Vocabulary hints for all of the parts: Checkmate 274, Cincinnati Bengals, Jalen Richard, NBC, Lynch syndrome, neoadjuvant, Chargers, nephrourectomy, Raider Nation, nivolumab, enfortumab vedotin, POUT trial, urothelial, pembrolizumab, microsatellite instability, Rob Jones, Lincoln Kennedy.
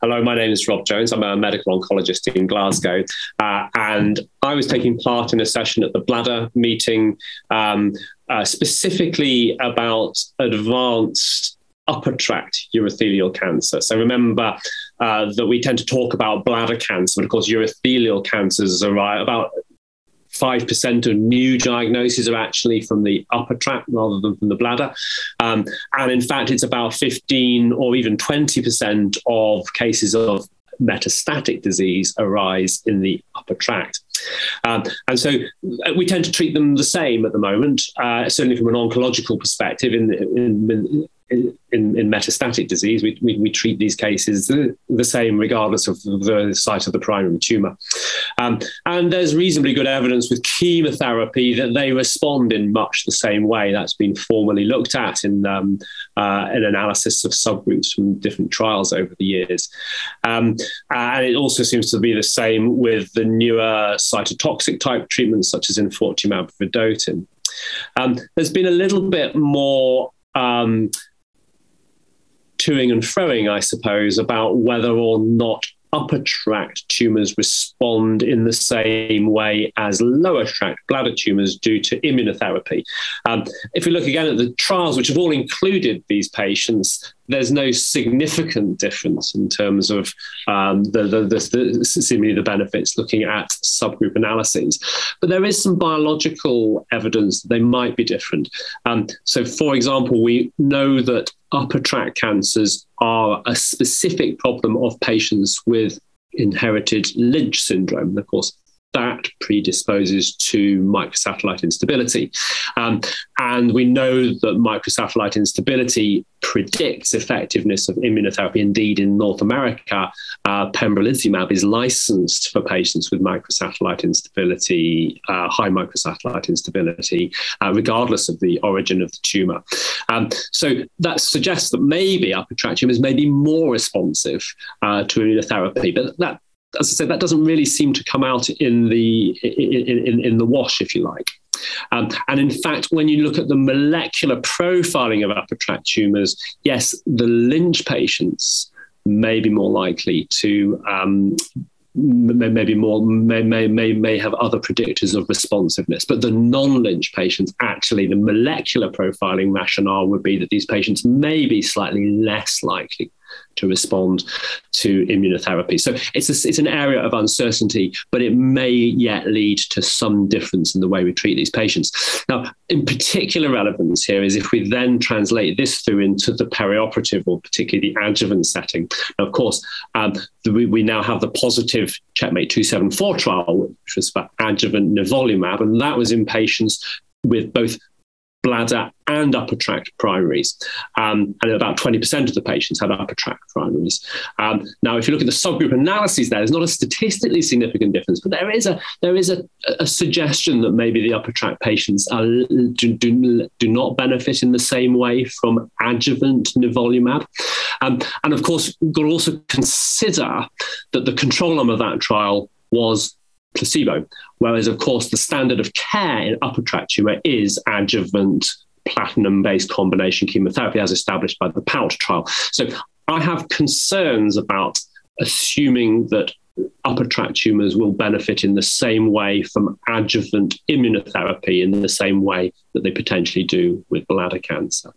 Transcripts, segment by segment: Hello, my name is Rob Jones. I'm a medical oncologist in Glasgow, and I was taking part in a session at the bladder meeting specifically about advanced upper tract urothelial cancer. So remember that we tend to talk about bladder cancer, but of course urothelial cancers are about 5% of new diagnoses are actually from the upper tract rather than from the bladder. And in fact, it's about 15 or even 20% of cases of metastatic disease arise in the upper tract. And so we tend to treat them the same at the moment, certainly from an oncological perspective in metastatic disease, we treat these cases the same regardless of the site of the primary tumour. And there's reasonably good evidence with chemotherapy that they respond in much the same way. That's been formally looked at in analysis of subgroups from different trials over the years. And it also seems to be the same with the newer cytotoxic type treatments such as enfortumab vedotin. There's been a little bit more toing and froing, I suppose, about whether or not upper tract tumours respond in the same way as lower tract bladder tumours due to immunotherapy. If we look again at the trials, which have all included these patients, there's no significant difference in terms of seemingly the benefits looking at subgroup analyses. But there is some biological evidence that they might be different. So, for example, we know that upper tract cancers are a specific problem of patients with inherited Lynch syndrome. Of course, that predisposes to microsatellite instability. And we know that microsatellite instability predicts effectiveness of immunotherapy. Indeed, in North America, pembrolizumab is licensed for patients with microsatellite instability, high microsatellite instability, regardless of the origin of the tumour. So that suggests that maybe upper tract tumours may be more responsive to immunotherapy, but that, as I said, that doesn't really seem to come out in the wash, if you like. And in fact, when you look at the molecular profiling of upper tract tumours, yes, the Lynch patients may be more likely to may have other predictors of responsiveness, but the non-Lynch patients, actually, the molecular profiling rationale would be that these patients may be slightly less likely to respond to immunotherapy. So it's an area of uncertainty, but it may yet lead to some difference in the way we treat these patients. Now, in particular relevance here is if we then translate this through into the perioperative or particularly the adjuvant setting. Now, of course, we now have the positive Checkmate 274 trial, which was for adjuvant nivolumab, and that was in patients with both bladder and upper tract primaries. And about 20% of the patients had upper tract primaries. Now, if you look at the subgroup analyses there's not a statistically significant difference, but there is a suggestion that maybe the upper tract patients are, do not benefit in the same way from adjuvant nivolumab. And of course, we've got to also consider that the control arm of that trial was placebo, whereas, of course, the standard of care in upper tract tumour is adjuvant platinum-based combination chemotherapy as established by the POUT trial. So I have concerns about assuming that upper tract tumours will benefit in the same way from adjuvant immunotherapy in the same way that they potentially do with bladder cancer.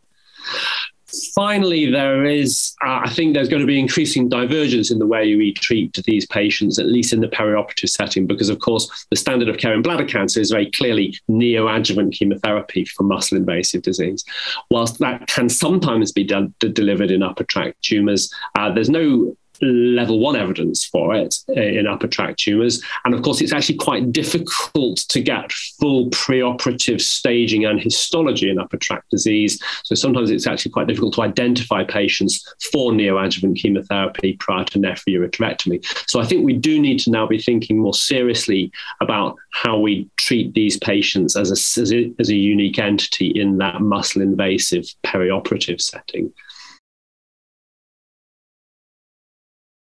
Finally, there is, I think there's going to be increasing divergence in the way we treat these patients, at least in the perioperative setting, because, of course, the standard of care in bladder cancer is very clearly neoadjuvant chemotherapy for muscle-invasive disease. Whilst that can sometimes be delivered in upper tract tumours, there's no level one evidence for it in upper tract tumours. And of course, it's actually quite difficult to get full preoperative staging and histology in upper tract disease. So sometimes it's actually quite difficult to identify patients for neoadjuvant chemotherapy prior to nephrourectomy. So I think we do need to now be thinking more seriously about how we treat these patients as a unique entity in that muscle invasive perioperative setting.